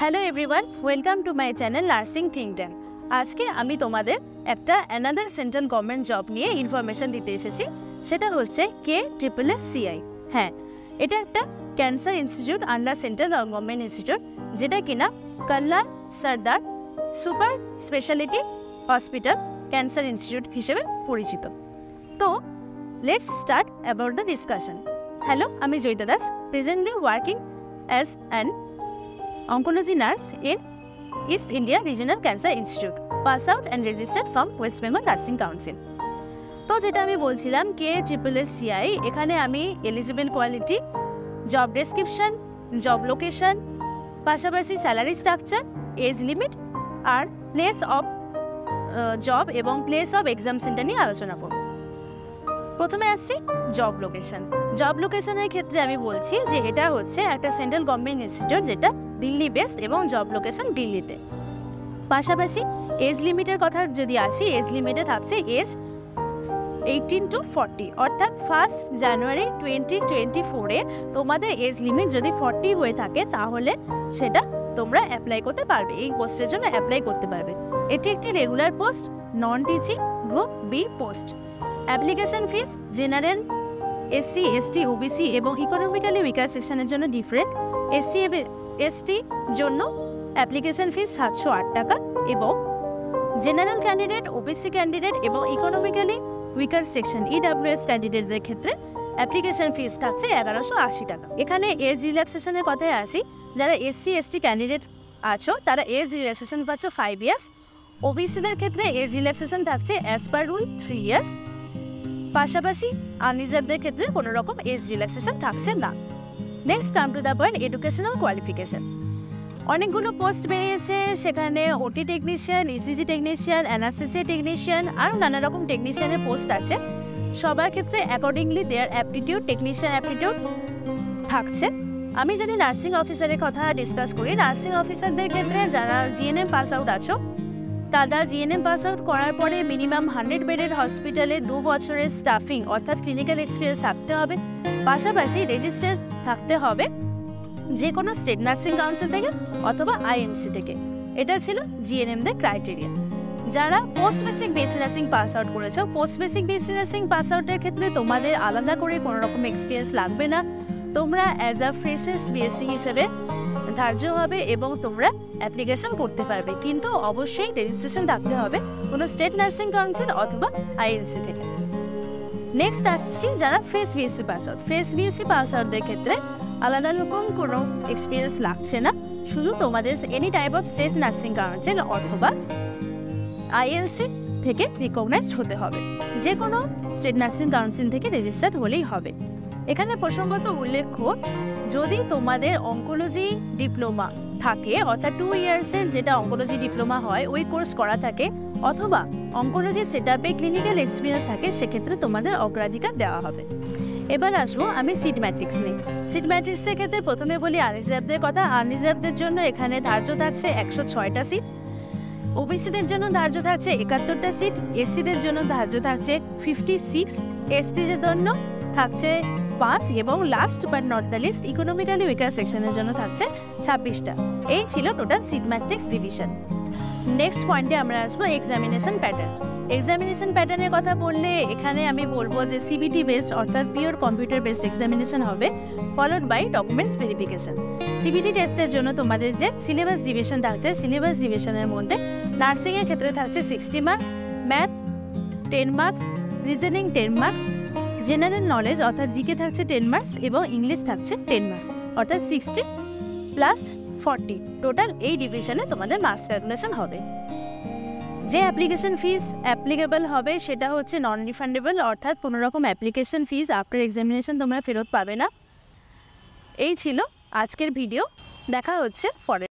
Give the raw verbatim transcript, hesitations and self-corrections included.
Hello everyone, welcome to my channel nursing think tank. आज के आमी तोमादेर एकटा अनादर सेंट्रल गवर्नमेंट जॉब निये इनफरमेशन दिते एसेछि, सेटा होच्छे के एस एस सी सी आई। हाँ, एटा एकटा cancer institute under central government institute, जेटा किना कल्याण सरदार super speciality hospital cancer institute हिसेबे परिचित। तो let's start about the discussion. Hello, आमी Jayita Das, presently working as an Oncology nurse in East India Regional Cancer Institute, pass out and registered from West Bengal Nursing Council। तो जेटा आमी बोलছিলাম के S S C आई এখানে আমি eligible quality, job description, job location, পাশাপাশি salary structure, age limit R place of uh, job এবং place of exam center নিয়ে আলোচনা করব। প্রথমে আসছি job location। job location এর ক্ষেত্রে আমি বলছি যে এটা হচ্ছে একটা central government institute যেটা दिल्ली बेस्ड एवं जॉब लोकेशन दिल्ली। पाशापाशी एज लिमिटेर कथा जदि आसि, एज लिमिटे थाकछे एज अठारह टू चालीस अर्थात फर्स्ट जानुआरी दो हज़ार चौबीस ए तोमादेर एज लिमिट जदि चालीस हये थाके ताहले सेटा तोमरा अप्लाई करते पारबे, एई पोस्टेर जोन्नो अप्लाई करते पारबे। एटी एकटी regular post, non teaching group B post. Application fees general S C S T O B C एवं इकोनमिकली उइकार सेक्शनेर जोन्नो डिफरेंट। एस सी एसटी जोन्नो एप्लीकेशन फीस सातशो आठ टाका एवं जेनारेल कैंडिडेट ओबीसी कैंडिडेट एवं इकोनमिकली उइकार सेक्शन ईडब्ल्यूएस कैंडिडेटদের ক্ষেত্রে एप्लीकेशन फीस থাকছে এগারোশো আশি টাকা। এখানে এজ রিল্যাক্সেশনের কথায় আসি, যারা এসসি এসটি ক্যান্ডিডেট আছো তারা এজ রিল্যাক্সেশন পাচ্ছ ফাইভ ইয়ার্স। ওবিসিদের ক্ষেত্রে এজ রিল্যাক্সেশন থাকছে as per rule three years. পাশাপাশি আনরিজার্ভদের ক্ষেত্রে কোনো রকম এজ রিল্যাক্সেশন থাকছে না। Next come to the point, educational qualification. अनेकगुलो पोस्ट बेरिয়েছে, সেখানে OT technician, ECG technician, NSSC technician और नाना रकम टेक्निशियन पोस्ट আছে। সবার ক্ষেত্রে accordingly their aptitude technician aptitude থাকছে। আমি যদি নার্সিং অফিসারের কথা ডিসকাস করি, নার্সিং অফিসারদের ক্ষেত্রে যারা জিএনএম পাস আউট আছো তারা জিএনএম পাস আউট করার পরে মিনিমাম হান্ড্রেড বেডের হসপিটালে দু বছরের স্টাফিং অর্থাৎ ক্লিনিক্যাল এক্সপিরিয়েন্স থাকতে হবে। পাশাপাশি রেজিস্টার্ড থাকতে হবে যে কোনো স্টেট নার্সিং কাউন্সিল থেকে অথবা আইএনসি থেকে। এটা ছিল জিএনএমদের ক্রাইটেরিয়া। যারা post basic BSc nursing pass out করেছো, post basic BSc nursing pass আউটের ক্ষেত্রে তোমাদের আলাদা করে কোনো রকম এক্সপিরিয়েন্স লাগবে না। তোমরা অ্যাজ আ ফ্রেশার্স বিএসসি হিসেবে ধার্য হবে এবং তোমরা অ্যাপ্লিকেশন করতে পারবে, কিন্তু অবশ্যই রেজিস্ট্রেশন থাকতে হবে কোনো স্টেট নার্সিং কাউন্সিল অথবা আইএনসি থেকে। नेक्स्ट आसছি যারা fresh BSc pass out. Fresh BSc pass আউটদের ক্ষেত্রে আলাদা রকম কোনো এক্সপিরিয়েন্স লাগছে না, শুধু তোমাদের any type of state nursing council অথবা আইএলসি থেকে রিকগনাইজড হতে হবে। যে কোনো স্টেট নার্সিং কাউন্সিল থেকে রেজিস্টার্ড হলেই হবে। এখানে প্রসঙ্গত উল্লেখ্য, যদি তোমাদের অঙ্কোলজি ডিপ্লোমা থাকে অর্থাৎ টু ইয়ার্সের যেটা অঙ্কোলজি ডিপ্লোমা হয় ওই কোর্স করা থাকে অথবা অঙ্কোলজি সেটআপে ক্লিনিক্যাল এক্সপিরিয়েন্স থাকে, সেক্ষেত্রে তোমাদের অগ্রাধিকার দেওয়া হবে। এবার আসবো আমি সিট ম্যাট্রিক্স নিয়ে। সিট ম্যাট্রিক্সের ক্ষেত্রে প্রথমে বলি আনরিজার্ভদের কথা। আনরিজার্ভদের জন্য এখানে ধার্য থাকছে একশো ছয়টা সিট, ওবিসিদের জন্য ধার্য থাকছে একাত্তরটা সিট, এসসিদের জন্য ধার্য থাকছে ফিফটি সিক্স এসটিদের জন্য থাকছে পাঁচ এবং last but not the least economically weaker সেকশনের জন্য থাকছে ছাব্বিশটা। এই ছিল total seat matrix division. Next পয়েন্টে আমরা আসবো এক্সামিনেশন প্যাটার্ন। এক্সামিনেশন প্যাটার্নের কথা বললে এখানে আমি বলবো যে সিবিটি বেসড অর্থাৎ পিওর কম্পিউটার বেসড এক্সামিনেশন হবে, followed by documents verification. CBT টেস্টের জন্য তোমাদের যে সিলেবাস ডিভিশন থাকছে, সিলেবাস ডিভিশনের মধ্যে নার্সিংয়ের ক্ষেত্রে থাকছে sixty marks, math ten marks, reasoning ten marks, general knowledge অর্থাৎ জিকে থাকছে টেন মার্কস এবং ইংলিশ থাকছে টেন মার্কস অর্থাৎ সিক্সটি প্লাস ফর্টি। টোটাল এই ডিভিশনে তোমাদের মার্কস ক্যালকুলেশন হবে। যে অ্যাপ্লিকেশন ফিস অ্যাপ্লিকেবল হবে সেটা হচ্ছে নন রিফান্ডেবল অর্থাৎ কোনো রকম অ্যাপ্লিকেশন ফিস আফটার এক্সামিনেশন তোমরা ফেরত পাবে না। এই ছিল আজকের ভিডিও, দেখা হচ্ছে পরে।